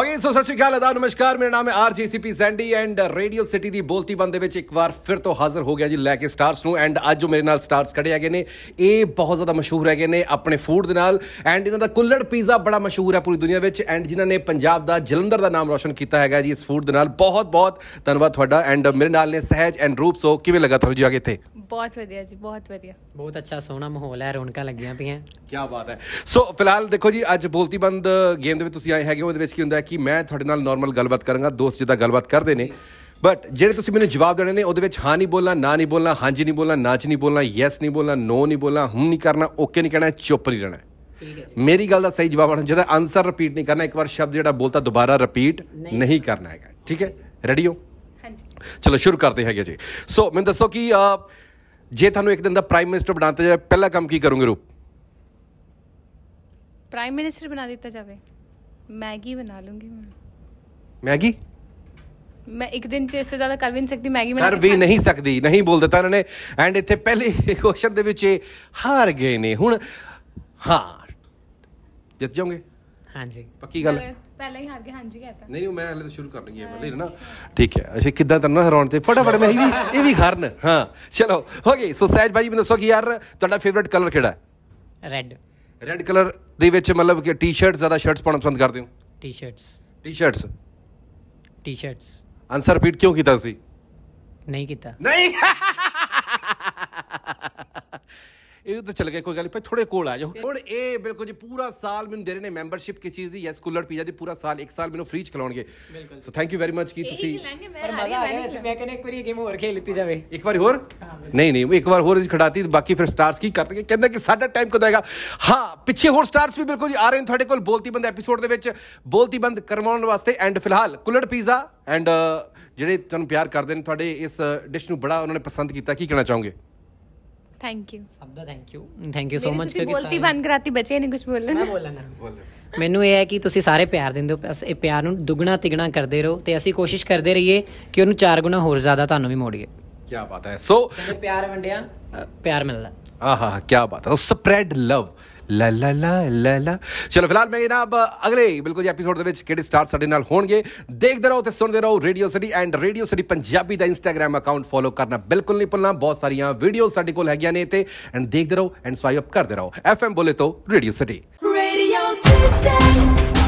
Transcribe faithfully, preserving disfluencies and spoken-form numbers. Okay so सत श्री अकाल, अदा नमस्कार। मेरा नाम है RJ Sandy and radio city दी बोलती बंद दे विच एक बार फिर तो हाजिर हो गया जी लैके स्टार्स नूं। एंड अज जो मेरे नाल स्टार्स खड़े हैगे ने ये बहुत ज़्यादा मशहूर हैगे ने अपने फूड दे नाल। एंड इन्हां दा कुल्हड़ पिज़्ज़ा बड़ा मशहूर है पूरी दुनिया विच। एंड जिन्हां ने पंजाब दा जलंधर दा नाम रोशन कीता हैगा जी इस फूड दे नाल, बहुत बहुत धन्नवाद तुहाडा। एंड मेरे नाल ने सहज एंड रूप, सो किवें लगा तुहानूं जी आगे इत्थे? बहुत वधिया जी, बहुत वधिया, बहुत अच्छा सोहना माहौल है, रौनकां लगियां पईयां, क्या बात है। सो फिलहाल देखो जी अज बोलती बंद गेम दे विच तुसीं आए हैगे हो, ओहदे विच ਕੀ ਹੁੰਦਾ ਹੈ ਕਿ ਮੈਂ ਤੁਹਾਡੇ ਨਾਲ ਨੋਰਮਲ ਗੱਲਬਾਤ ਕਰਾਂਗਾ, ਦੋਸਤ ਜਿੱਦਾਂ ਗੱਲਬਾਤ ਕਰਦੇ ਨੇ। बट जेडे तुसीं मैंने जवाब देने ने उहदे विच हाँ नहीं बोलना, ना नहीं बोलना, हाँ जी नहीं बोलना, ना च नहीं बोलना, यस नहीं बोलना, नो नहीं बोलना, हम नहीं करना, ओके नहीं कहना, चुप नहीं रहना। मेरी गल दा सही जवाब आना चाहिए, आंसर रिपीट नहीं करना, एक बार शब्द जेड़ा बोलता दोबारा रिपीट नहीं करना है, ठीक है? रेडी हो? हाँ जी, चलो शुरू करते हैं जी। सो मैं दसो कि जे तुहानूं एक दिन दा प्राइम मिनिस्टर बनाते जाए पहला काम की करोगे? रूप प्राइम मिनिस्टर बना दिता जाए, मैगी बना लूंगी मैं। मैगी मैं एक दिन से ज्यादा कर भी नहीं सकती, मैगी बना कर भी नहीं सकती, नहीं बोल देता उन्होंने। एंड इतने पहले क्वेश्चन दे विच हार गए ने, हुण हाँ जित जाओगे? हाँ जी, पक्की गल है, पहले ही हार गए। हाँ जी कहता नहीं मैं हले तो शुरू करनी है पहले ना, ठीक है। अच्छा किदा तन्ना हराउंदे फटाफट, मैं भी ये भी हारन। हाँ चलो हो गई। सो सहज भाई मैं दसो कि यार तुहाडा फेवरेट कलर केड़ा है? रेड। रेड कलर दे विच मतलब कि टी शर्ट ज़्यादा शर्ट्स पाना पसंद करते हो? T shirts. T shirts T shirts answer repeat क्यों किया? नहीं किया, नहीं ये तो चल गए, कोई गल नहीं, थोड़े कोल आ जाओ हूँ। ये बिल्कुल जी पूरा साल मैं दे रहे ने मैंबरशिप किस चीज़ की? यस कुल्हड़ पिज़्ज़ा जी, पूरा साल एक साल मैं फ्री खिलाओगे। So thank you very much की तुसी एक बार होर नहीं नहीं एक बार होर खिलाती, बाकी फिर स्टार्स की करेंगे, कहते कि साढ़ा टाइम कदों आएगा। हाँ पिछे होर स्टार्स भी बिल्कुल जी आ रहे हैं तुहाडे कोल बोलती बंद एपीसोड दे विच बोलती बंद करवाउण वास्ते। एंड फिलहाल कुल्हड़ पिज़्ज़ा एंड जिहड़े तुहानूं प्यार करदे ने तुहाडे इस डिश नूं बड़ा उन्होंने पसंद किया, की कहना चाहोगे? थैंक यू सबदा, thank you, thank you so much. बोलती बंद कराती बच्चे नहीं कुछ बोलना ना बोलना मैनू ये है कि तुसी सारे प्यार दिंदे हो, प्यार नूं दुगना तिगना करदे रहो ते असी कोशिश करदे रहिए कि उहनूं चार गुना होर ज़्यादा तुहानूं भी मोड़िए। क्या बात है। सो प्यार वंडिया प्यार मिलदा, आहा क्या बात है। स्प्रेड लव ला ला ला ला ला। चलो फिलहाल मैं जनाब अगले बिल्कुल जी एपीसोड के स्टार साढ़े नाल होणगे, देखते रहो तो सुनते रहो radio city. And radio city Punjabi का इंस्टाग्राम अकाउंट फॉलो करना बिल्कुल नहीं भुलना, बहुत सारिया वीडियो साढ़े कोल हैगियां ने ते एंड देखते रहो एंड स्वाइप करते रहो। एफ एम बोले तो रेडियो सिटी।